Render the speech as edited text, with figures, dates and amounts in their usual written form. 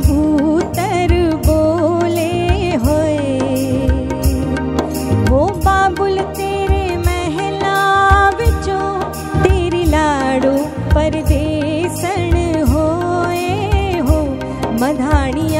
कबूतर बोले होए, वो बाबुल तेरे महला विचो तेरी लाड़ो परदेसन होए हो मधाणिया।